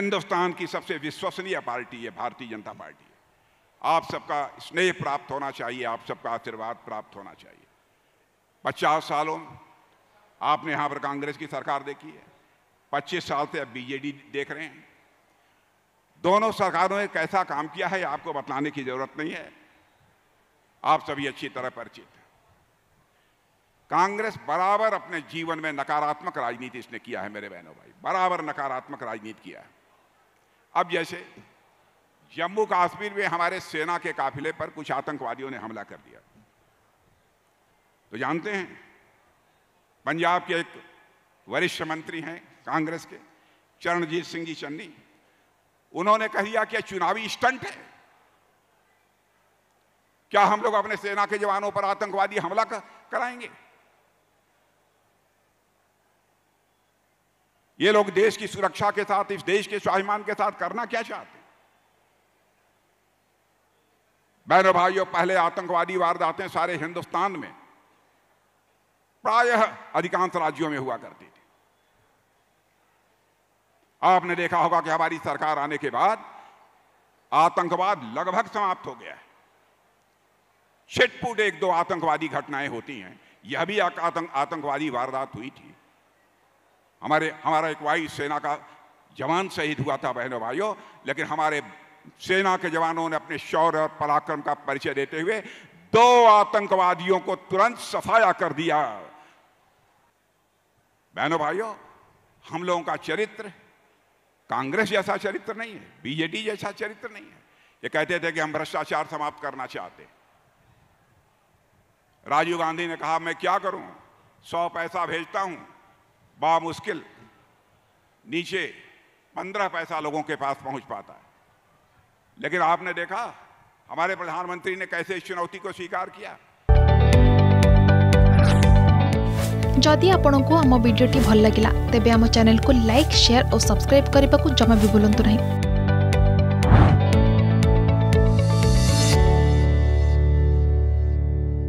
हिंदुस्तान की सबसे विश्वसनीय पार्टी है भारतीय जनता पार्टी। आप सबका स्नेह प्राप्त होना चाहिए, आप सबका आशीर्वाद प्राप्त होना चाहिए। 50 सालों आपने यहाँ पर कांग्रेस की सरकार देखी है, 25 साल से अब बीजेडी देख रहे हैं। दोनों सरकारों ने कैसा काम किया है आपको बताने की जरूरत नहीं है, आप सभी अच्छी तरह परिचित हैं। कांग्रेस बराबर अपने जीवन में नकारात्मक राजनीति इसने किया है मेरे बहनों भाई, बराबर नकारात्मक राजनीति किया है। अब जैसे जम्मू काश्मीर में हमारे सेना के काफिले पर कुछ आतंकवादियों ने हमला कर दिया, तो जानते हैं पंजाब के एक वरिष्ठ मंत्री हैं कांग्रेस के, चरणजीत सिंह जी चन्नी, उन्होंने कह दिया कि चुनावी स्टंट है, क्या हम लोग अपने सेना के जवानों पर आतंकवादी हमला कराएंगे। ये लोग देश की सुरक्षा के साथ, इस देश के स्वाभिमान के साथ करना क्या चाहते हैं। बहनों भाइयों, पहले आतंकवादी वारदातें सारे हिंदुस्तान में प्रायः अधिकांश राज्यों में हुआ करती थी। आपने देखा होगा कि हमारी सरकार आने के बाद आतंकवाद लगभग समाप्त हो गया है। छिटपुट एक दो आतंकवादी घटनाएं होती हैं, यह भी आतंकवादी वारदात हुई थी। हमारा एक वायुसेना का जवान शहीद हुआ था बहनों भाइयों, लेकिन हमारे सेना के जवानों ने अपने शौर्य और पराक्रम का परिचय देते हुए दो आतंकवादियों को तुरंत सफाया कर दिया। बहनों भाइयों, हम लोगों का चरित्र कांग्रेस जैसा चरित्र नहीं है, बीजेडी जैसा चरित्र नहीं है। ये कहते थे कि हम भ्रष्टाचार समाप्त करना चाहते। राजीव गांधी ने कहा मैं क्या करूं, 100 पैसा भेजता हूं, बामुश्किल नीचे 15 पैसा लोगों के पास पहुंच पाता है। लेकिन आपने देखा हमारे प्रधानमंत्री ने कैसे इस चुनौती को स्वीकार किया। जदि आपंक आम भिडी भल लगा तेब आम चैनल को लाइक, शेयर और सब्सक्राइब करने को जमा भी भूलु नहीं।